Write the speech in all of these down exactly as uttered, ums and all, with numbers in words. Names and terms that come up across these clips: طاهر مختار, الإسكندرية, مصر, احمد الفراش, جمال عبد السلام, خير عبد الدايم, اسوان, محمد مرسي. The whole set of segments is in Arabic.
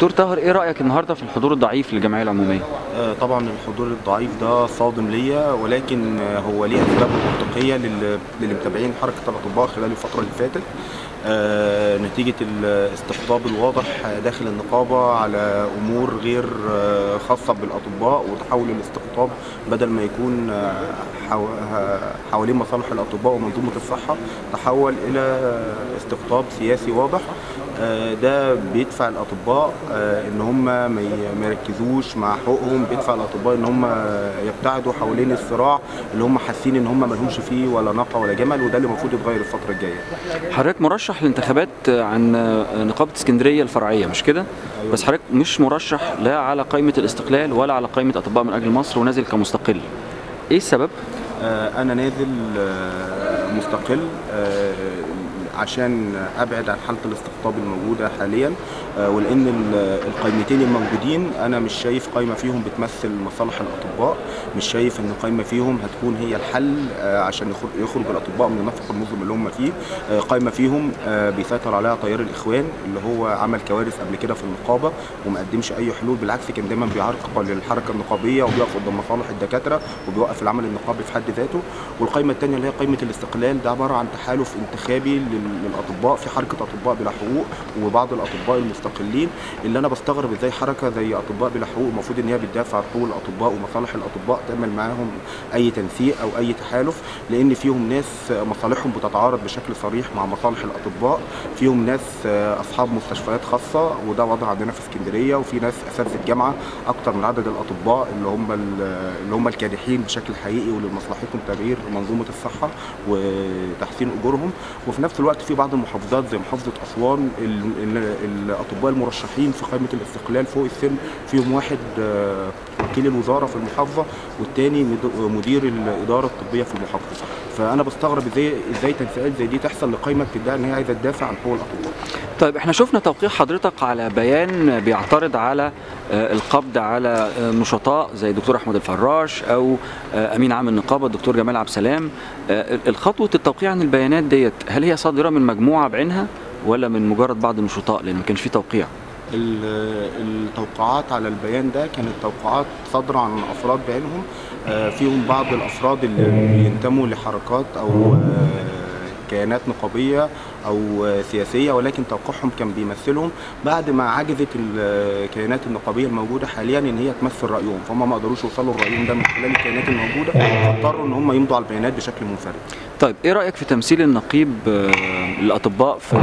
دكتور طاهر، ايه رايك النهارده في الحضور الضعيف للجمعيه العموميه؟ طبعا الحضور الضعيف ده صادم ليا، ولكن هو ليه اسباب منطقيه للي متابعين حركه الاطباء خلال الفتره اللي فاتت، نتيجه الاستقطاب الواضح داخل النقابه على امور غير خاصه بالاطباء، وتحول الاستقطاب بدل ما يكون حوالين مصالح الاطباء ومنظومه الصحه تحول الى استقطاب سياسي واضح. ده بيدفع الاطباء ان هم ما يركزوش مع حقوقهم، بيدفع الاطباء ان هم يبتعدوا حوالين الصراع اللي هم حاسين ان هم ما لهمش فيه ولا نقع ولا جمل، وده اللي المفروض يتغير الفتره الجايه. حضرتك مرشح للانتخابات عن نقابه اسكندريه الفرعيه مش كده؟ أيوة. بس حضرتك مش مرشح لا على قائمه الاستقلال ولا على قائمه اطباء من اجل مصر، ونازل كمستقل. ايه السبب؟ انا نازل مستقل عشان ابعد عن حاله الاستقطاب الموجوده حاليا، ولان القائمتين الموجودين انا مش شايف قائمه فيهم بتمثل مصالح الاطباء، مش شايف ان قائمه فيهم هتكون هي الحل عشان يخرج الاطباء من النفق المظلم اللي هم فيه. قائمه فيهم بيسيطر عليها تيار الاخوان اللي هو عمل كوارث قبل كده في النقابه وما قدمش اي حلول، بالعكس كان دايما بيعرقل للحركه النقابيه وبيقف قدام مصالح الدكاتره وبيوقف العمل النقابي في حد ذاته. والقائمه الثانيه اللي هي قائمه الاستقلال، ده عباره عن تحالف انتخابي للاطباء في حركه اطباء بلا حقوق وبعض الاطباء المستقلين، اللي انا بستغرب ازاي حركه زي اطباء بلا حقوق المفروض ان هي بتدافع عن حقوق الاطباء ومصالح الاطباء تعمل معاهم اي تنسيق او اي تحالف، لان فيهم ناس مصالحهم بتتعارض بشكل صريح مع مصالح الاطباء، فيهم ناس اصحاب مستشفيات خاصه وده وضع عندنا في اسكندريه، وفي ناس اساتذه جامعه اكتر من عدد الاطباء اللي هم اللي هم الكادحين بشكل حقيقي واللي مصلحتهم تغيير منظومه الصحه وتحسين اجورهم. وفي نفس الوقت في بعض المحافظات زي محافظه اسوان الاطباء المرشحين في قائمه الاستقلال فوق السن فيهم واحد وكيل الوزاره في المحافظه والثاني مدير الاداره الطبيه في المحافظه، فانا بستغرب ازاي ازاي تنسيقات زي دي تحصل لقائمه بتدعي ان هي عايزه تدافع عن حقوق الاطباء. طيب احنا شفنا توقيع حضرتك على بيان بيعترض على القبض على نشطاء زي الدكتور احمد الفراش او امين عام النقابه الدكتور جمال عبد السلام، الخطوه التوقيع عن البيانات ديت هل هي صادره من مجموعه بعينها ولا من مجرد بعض النشطاء؟ لان ما كانش في توقيع. التوقعات على البيان ده كانت توقعات صادره عن افراد بعينهم، فيهم بعض الافراد اللي بينتموا لحركات او كيانات نقابيه او سياسيه، ولكن توقعهم كان بيمثلهم بعد ما عجزت الكيانات النقابيه الموجوده حاليا ان هي تمثل رايهم، فهم ما قدروش يوصلوا لرايهم ده من خلال الكيانات الموجوده، فاضطروا ان هم يمضوا على البيانات بشكل منفرد. طيب ايه رايك في تمثيل النقيب للاطباء في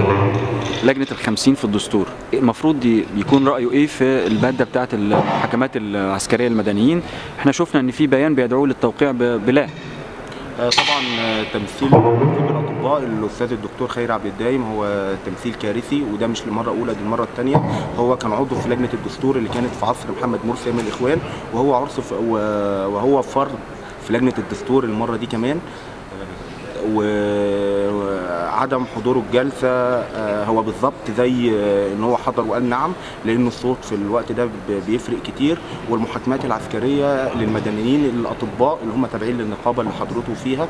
لجنه الخمسين في الدستور؟ المفروض يكون رايه ايه في الماده بتاعه المحاكمات العسكريه المدنيين؟ احنا شفنا ان في بيان بيدعو للتوقيع بلا. طبعا تمثيل الاطباء الاستاذ الدكتور خير عبد الدايم هو تمثيل كارثي، وده مش لمره اولى دي المره الثانيه. هو كان عضو في لجنه الدستور اللي كانت في عصر محمد مرسي من الاخوان، وهو عرف وهو فرد في لجنه الدستور المره دي كمان، وعدم حضوره الجلسه هو بالظبط زي ان هو حضر وقال نعم، لان الصوت في الوقت ده بيفرق كتير. والمحاكمات العسكريه للمدنيين الاطباء اللي هم تابعين للنقابه اللي حضرته فيها،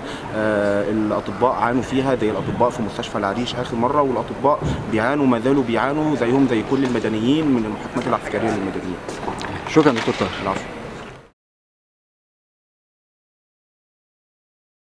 الاطباء عانوا فيها زي الاطباء في مستشفى العريش اخر مره، والاطباء بيعانوا ما زالوا بيعانوا زيهم زي كل المدنيين من المحاكمات العسكريه للمدنيين. شكرا دكتور طاهر. العفو.